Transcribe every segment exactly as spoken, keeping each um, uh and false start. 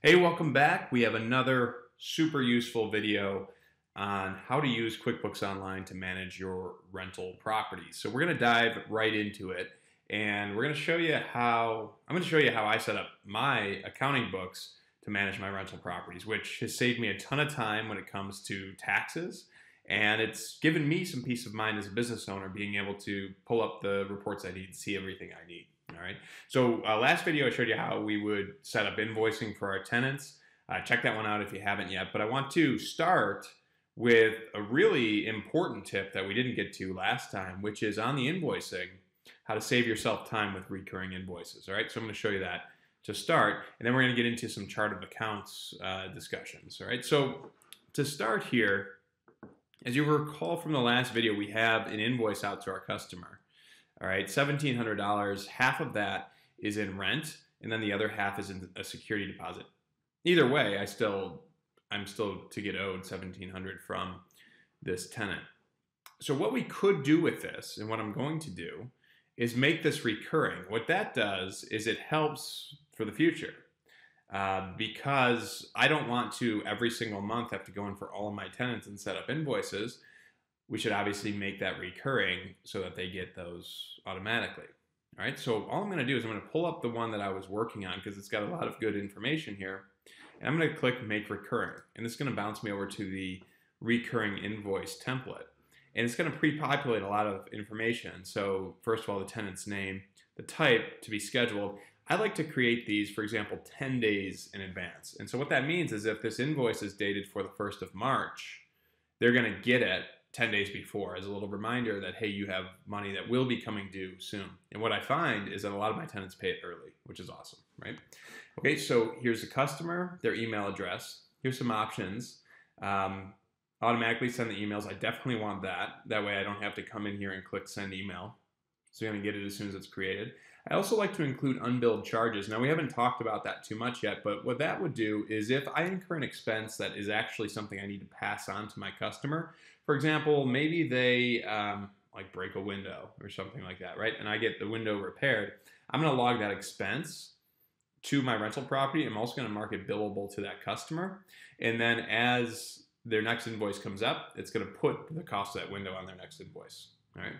Hey, welcome back. We have another super useful video on how to use QuickBooks Online to manage your rental properties. So we're going to dive right into it, and we're going to show you how I'm going to show you how I set up my accounting books to manage my rental properties, which has saved me a ton of time when it comes to taxes, and it's given me some peace of mind as a business owner, being able to pull up the reports I need to see everything I need. All right. So uh, last video I showed you how we would set up invoicing for our tenants. Uh, check that one out if you haven't yet. But I want to start with a really important tip that we didn't get to last time, which is on the invoicing, how to save yourself time with recurring invoices. All right. So I'm going to show you that to start, and then we're going to get into some chart of accounts uh, discussions. All right. So to start here, as you recall from the last video, we have an invoice out to our customer. All right, seventeen hundred dollars, half of that is in rent, and then the other half is in a security deposit. Either way, I still, I'm still to get owed seventeen hundred dollars from this tenant. So what we could do with this, and what I'm going to do, is make this recurring. What that does is it helps for the future, uh, because I don't want to every single month have to go in for all of my tenants and set up invoices. We should obviously make that recurring so that they get those automatically. All right, so all I'm gonna do is I'm gonna pull up the one that I was working on because it's got a lot of good information here. And I'm gonna click Make Recurring. And it's gonna bounce me over to the recurring invoice template. And it's gonna pre-populate a lot of information. So first of all, the tenant's name, the type to be scheduled. I like to create these, for example, ten days in advance. And so what that means is if this invoice is dated for the first of March, they're gonna get it ten days before as a little reminder that, hey, you have money that will be coming due soon. And what I find is that a lot of my tenants pay it early, which is awesome, right? Okay, so here's the customer, their email address. Here's some options. Um, automatically send the emails. I definitely want that. That way I don't have to come in here and click send email. So you're gonna get it as soon as it's created. I also like to include unbilled charges. Now we haven't talked about that too much yet, but what that would do is if I incur an expense that is actually something I need to pass on to my customer, for example, maybe they um, like break a window or something like that, right? And I get the window repaired, I'm gonna log that expense to my rental property. I'm also gonna mark it billable to that customer. And then as their next invoice comes up, it's gonna put the cost of that window on their next invoice, all right?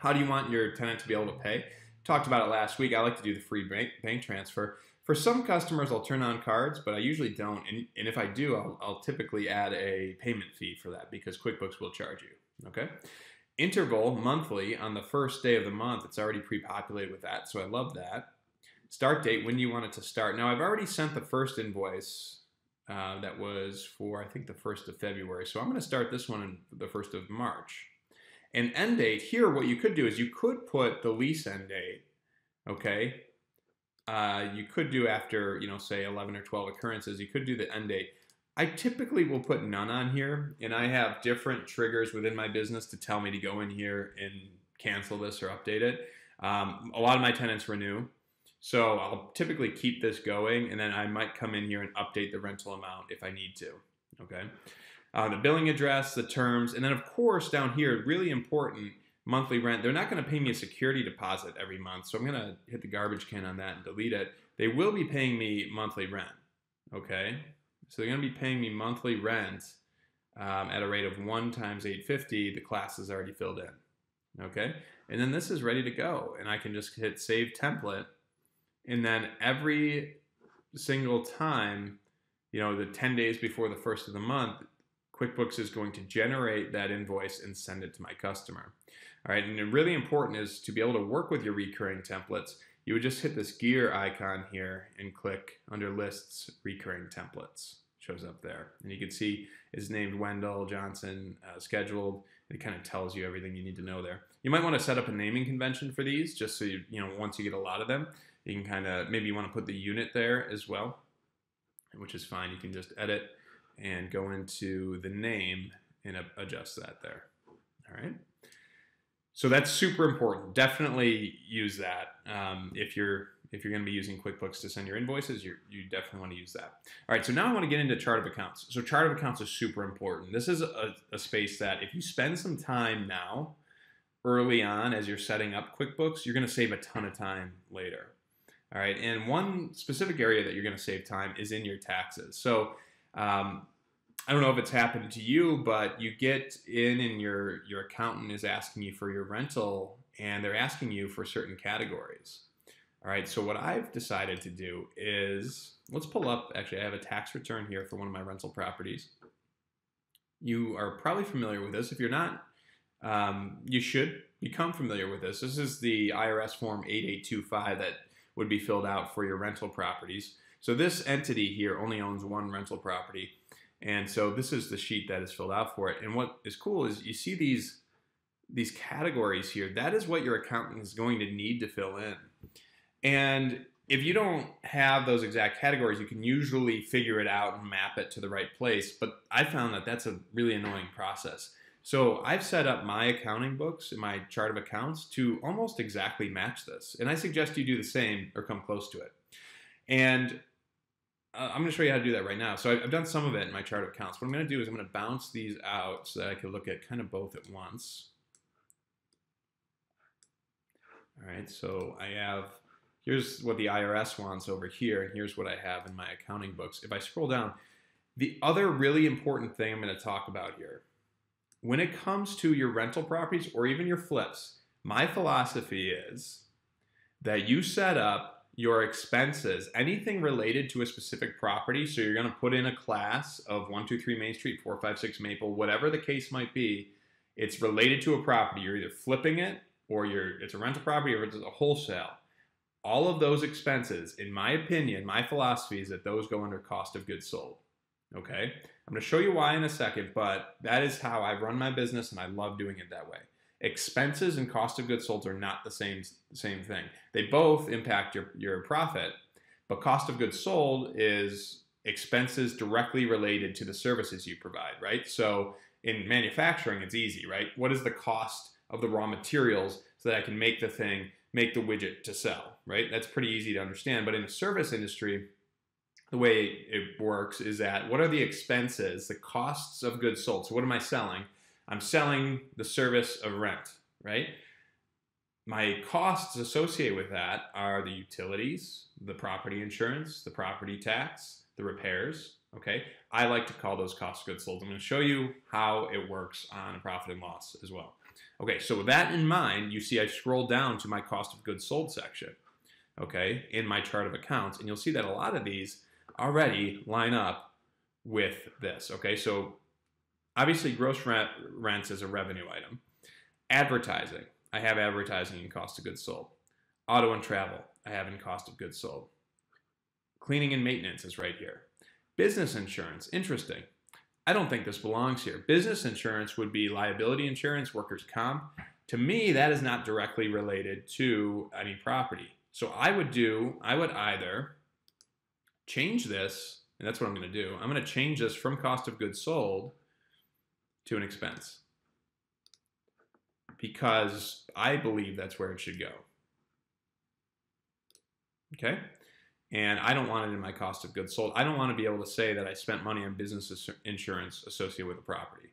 How do you want your tenant to be able to pay? Talked about it last week. I like to do the free bank, bank transfer. For some customers, I'll turn on cards, but I usually don't. And, and if I do, I'll, I'll typically add a payment fee for that because QuickBooks will charge you, okay? Interval, monthly, on the first day of the month, it's already pre-populated with that, so I love that. Start date, when do you want it to start? Now, I've already sent the first invoice uh, that was for, I think, the first of February. So I'm gonna start this one on the first of March. And end date, here what you could do is you could put the lease end date, okay? Uh, you could do after, you know, say eleven or twelve occurrences, you could do the end date. I typically will put none on here, and I have different triggers within my business to tell me to go in here and cancel this or update it. Um, a lot of my tenants renew, so I'll typically keep this going, and then I might come in here and update the rental amount if I need to, okay? Uh, the billing address, the terms, and then of course down here, really important, monthly rent. They're not gonna pay me a security deposit every month, so I'm gonna hit the garbage can on that and delete it. They will be paying me monthly rent, okay? So they're gonna be paying me monthly rent um, at a rate of one times eight fifty, the class is already filled in, okay? And then this is ready to go, and I can just hit save template, and then every single time, you know, the ten days before the first of the month, QuickBooks is going to generate that invoice and send it to my customer. All right, and really important is to be able to work with your recurring templates, you would just hit this gear icon here and click under lists, recurring templates, shows up there. And you can see it's named Wendell Johnson, uh, scheduled. It kind of tells you everything you need to know there. You might want to set up a naming convention for these just so you, you know, once you get a lot of them, you can kind of, maybe you want to put the unit there as well, which is fine, you can just edit and go into the name and adjust that there, all right? So that's super important. Definitely use that. Um, if you're if you're gonna be using QuickBooks to send your invoices, you're, you definitely wanna use that. All right, so now I wanna get into chart of accounts. So chart of accounts is super important. This is a, a space that if you spend some time now, early on as you're setting up QuickBooks, you're gonna save a ton of time later. All right, and one specific area that you're going to save time is in your taxes. So um, I don't know if it's happened to you, but you get in and your, your accountant is asking you for your rental, and they're asking you for certain categories. All right, so what I've decided to do is, let's pull up, actually I have a tax return here for one of my rental properties. You are probably familiar with this. If you're not, um, you should become familiar with this. This is the I R S form eight eight two five that would be filled out for your rental properties. So this entity here only owns one rental property. And so this is the sheet that is filled out for it. And what is cool is you see these, these categories here. That is what your accountant is going to need to fill in. And if you don't have those exact categories, you can usually figure it out and map it to the right place. But I found that that's a really annoying process. So I've set up my accounting books and my chart of accounts to almost exactly match this. And I suggest you do the same or come close to it. And uh, I'm gonna show you how to do that right now. So I've, I've done some of it in my chart of accounts. What I'm gonna do is I'm gonna bounce these out so that I can look at kind of both at once. All right, so I have, here's what the I R S wants over here, and here's what I have in my accounting books. If I scroll down, the other really important thing I'm gonna talk about here, when it comes to your rental properties or even your flips, my philosophy is that you set up your expenses, anything related to a specific property. So you're gonna put in a class of one two three Main Street, four five six Maple, whatever the case might be, it's related to a property. You're either flipping it or you're, it's a rental property or it's a wholesale. All of those expenses, in my opinion, my philosophy is that those go under cost of goods sold. Okay, I'm gonna show you why in a second, but that is how I run my business and I love doing it that way. Expenses and cost of goods sold are not the same, same thing. They both impact your, your profit, but cost of goods sold is expenses directly related to the services you provide, right? So in manufacturing, it's easy, right? What is the cost of the raw materials so that I can make the thing, make the widget to sell, right? That's pretty easy to understand, but in the service industry, the way it works is that what are the expenses, the costs of goods sold? So what am I selling? I'm selling the service of rent, right? My costs associated with that are the utilities, the property insurance, the property tax, the repairs, okay? I like to call those cost of goods sold. I'm gonna show you how it works on a profit and loss as well. Okay, so with that in mind, you see I scroll down to my cost of goods sold section, okay, in my chart of accounts, and you'll see that a lot of these already line up with this, okay? So obviously gross rent, rents is a revenue item. Advertising, I have advertising in cost of goods sold. Auto and travel, I have in cost of goods sold. Cleaning and maintenance is right here. Business insurance, interesting. I don't think this belongs here. Business insurance would be liability insurance, workers' comp. To me, that is not directly related to any property. So I would do, I would either change this, and that's what I'm gonna do. I'm gonna change this from cost of goods sold to an expense because I believe that's where it should go, okay? And I don't want it in my cost of goods sold. I don't want to be able to say that I spent money on business insurance associated with a property.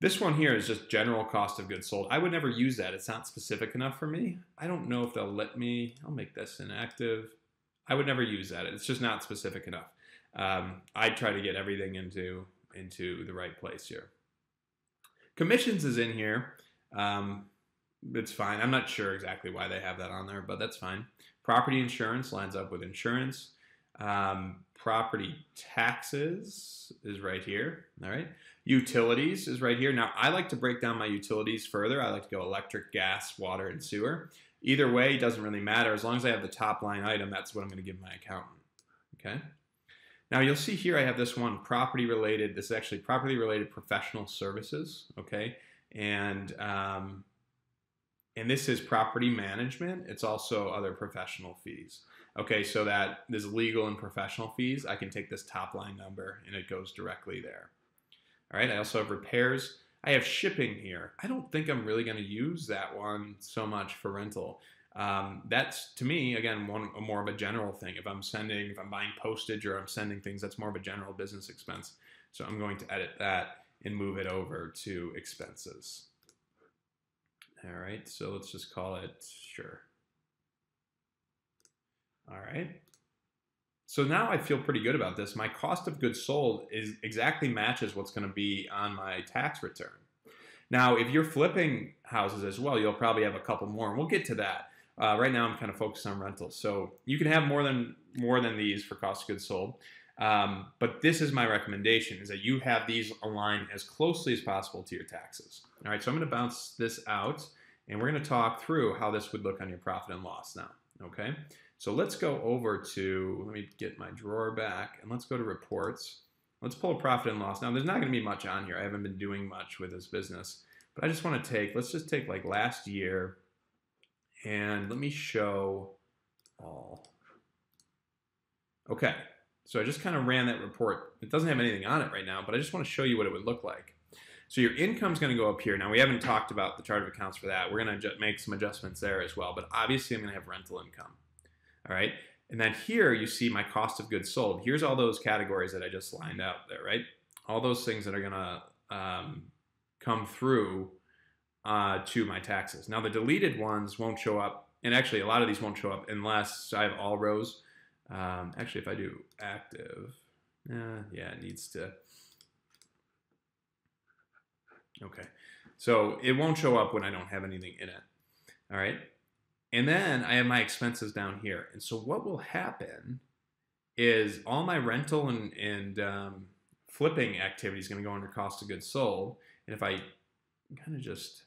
This one here is just general cost of goods sold. I would never use that. It's not specific enough for me. I don't know if they'll let me. I'll make this inactive. I would never use that. It's just not specific enough. Um, I try to get everything into, into the right place here. Commissions is in here. Um, It's fine. I'm not sure exactly why they have that on there, but that's fine. Property insurance lines up with insurance. Um, property taxes is right here. All right. Utilities is right here. Now, I like to break down my utilities further. I like to go electric, gas, water, and sewer. Either way, it doesn't really matter. As long as I have the top line item, that's what I'm going to give my accountant. Okay. Now, you'll see here I have this one property related. This is actually property related professional services. Okay. And, um, And this is property management. It's also other professional fees. Okay, so that there's legal and professional fees. I can take this top line number and it goes directly there. All right, I also have repairs. I have shipping here. I don't think I'm really gonna use that one so much for rental. Um, that's, to me, again, one more of a general thing. If I'm sending, if I'm buying postage or I'm sending things, that's more of a general business expense. So I'm going to edit that and move it over to expenses. All right, so let's just call it, sure. All right. So now I feel pretty good about this. My cost of goods sold is exactly matches what's going to be on my tax return. Now, if you're flipping houses as well, you'll probably have a couple more, and we'll get to that. Uh, right now, I'm kind of focused on rentals. So you can have more than more than these for cost of goods sold. Um, but this is my recommendation, is that you have these aligned as closely as possible to your taxes. All right, so I'm going to bounce this out, and we're going to talk through how this would look on your profit and loss now, okay? So let's go over to, let me get my drawer back, and let's go to reports. Let's pull a profit and loss. Now, there's not going to be much on here. I haven't been doing much with this business, but I just want to take, let's just take like last year, and let me show all. Okay. So I just kind of ran that report. It doesn't have anything on it right now, but I just want to show you what it would look like. So your income's going to go up here. Now, we haven't talked about the chart of accounts for that. We're going to make some adjustments there as well, but obviously I'm going to have rental income. All right. And then here you see my cost of goods sold. Here's all those categories that I just lined out there, right? All those things that are going to um, come through uh, to my taxes. Now, the deleted ones won't show up, and actually a lot of these won't show up unless I have all rows. Um, actually, if I do active, uh, yeah, it needs to. Okay, so it won't show up when I don't have anything in it. All right, and then I have my expenses down here. And so what will happen is all my rental and, and um, flipping activity is going to go under cost of goods sold. And if I kind of just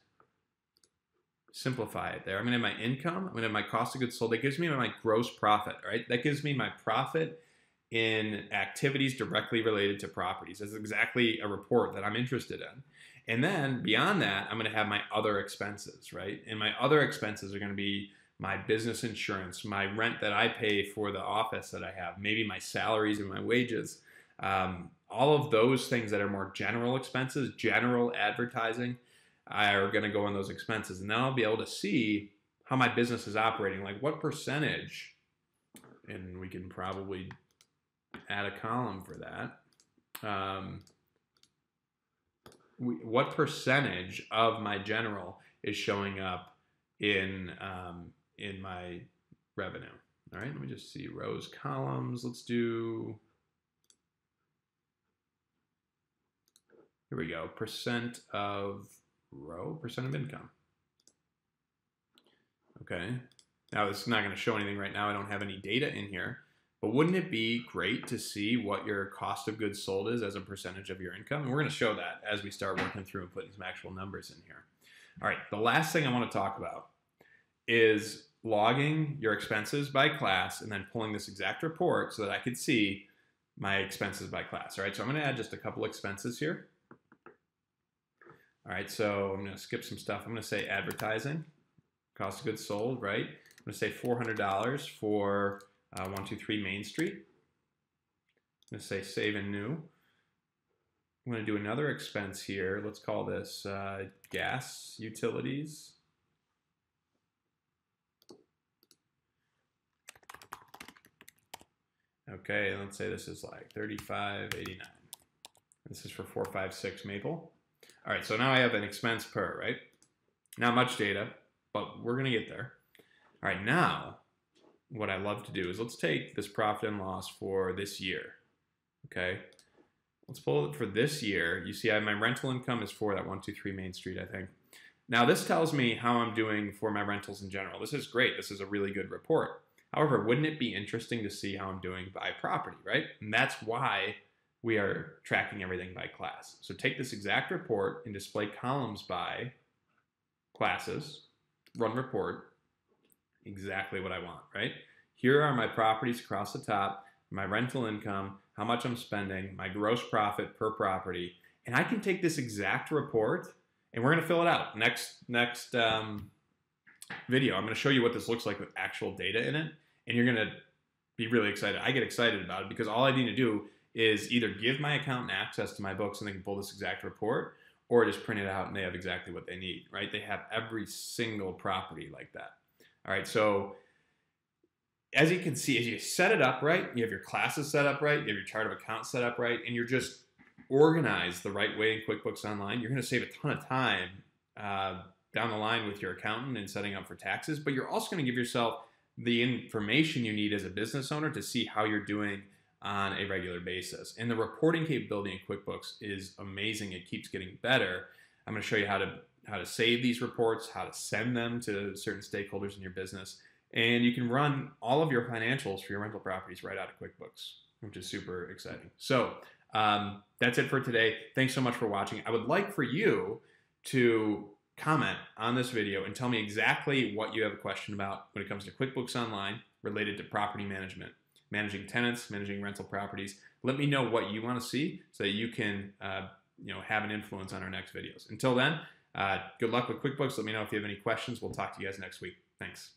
simplify it there. I'm gonna have my income, I'm gonna have my cost of goods sold. That gives me my gross profit, right? That gives me my profit in activities directly related to properties. That's exactly a report that I'm interested in. And then beyond that, I'm gonna have my other expenses, right? And my other expenses are gonna be my business insurance, my rent that I pay for the office that I have, maybe my salaries and my wages. Um, all of those things that are more general expenses, general advertising, I are going to go on those expenses, and then I'll be able to see how my business is operating, like what percentage, and we can probably add a column for that. Um, we, what percentage of my general is showing up in um, in my revenue? All right, let me just see rows, columns. Let's do. Here we go. Percent of row, percent of income. Okay, now it's not going to show anything right now. I don't have any data in here, but wouldn't it be great to see what your cost of goods sold is as a percentage of your income? And we're going to show that as we start working through and putting some actual numbers in here. All right, the last thing I want to talk about is logging your expenses by class and then pulling this exact report so that I could see my expenses by class. All right, so I'm going to add just a couple expenses here. All right, so I'm gonna skip some stuff. I'm gonna say advertising, cost of goods sold, right? I'm gonna say four hundred dollars for uh, one two three Main Street. I'm gonna say save and new. I'm gonna do another expense here. Let's call this uh, gas, utilities. Okay, let's say this is like thirty-five eighty-nine. This is for four five six Maple. All right, so now I have an expense per, right? Not much data, but we're gonna get there. All right, now what I love to do is let's take this profit and loss for this year, okay? Let's pull it for this year. You see I have my rental income is for that one two three Main Street, I think. Now this tells me how I'm doing for my rentals in general. This is great, this is a really good report. However, wouldn't it be interesting to see how I'm doing by property, right? And that's why we are tracking everything by class. So take this exact report and display columns by classes, run report, exactly what I want, right? Here are my properties across the top, my rental income, how much I'm spending, my gross profit per property, and I can take this exact report and we're gonna fill it out. Next, next um, video, I'm gonna show you what this looks like with actual data in it, and you're gonna be really excited. I get excited about it because all I need to do is either give my accountant access to my books and they can pull this exact report, or just print it out and they have exactly what they need, right? They have every single property like that. All right, so as you can see, as you set it up right, you have your classes set up right, you have your chart of accounts set up right, and you're just organized the right way in QuickBooks Online, you're gonna save a ton of time uh, down the line with your accountant and setting up for taxes, but you're also gonna give yourself the information you need as a business owner to see how you're doing on a regular basis. And the reporting capability in QuickBooks is amazing. It keeps getting better. I'm going to show you how to how to save these reports, how to send them to certain stakeholders in your business, and you can run all of your financials for your rental properties right out of QuickBooks, which is super exciting. So um, that's it for today. Thanks so much for watching. I would like for you to comment on this video and tell me exactly what you have a question about when it comes to QuickBooks Online related to property management, managing tenants, managing rental properties. Let me know what you want to see so that you can uh, you know, have an influence on our next videos. Until then, uh, good luck with QuickBooks. Let me know if you have any questions. We'll talk to you guys next week. Thanks.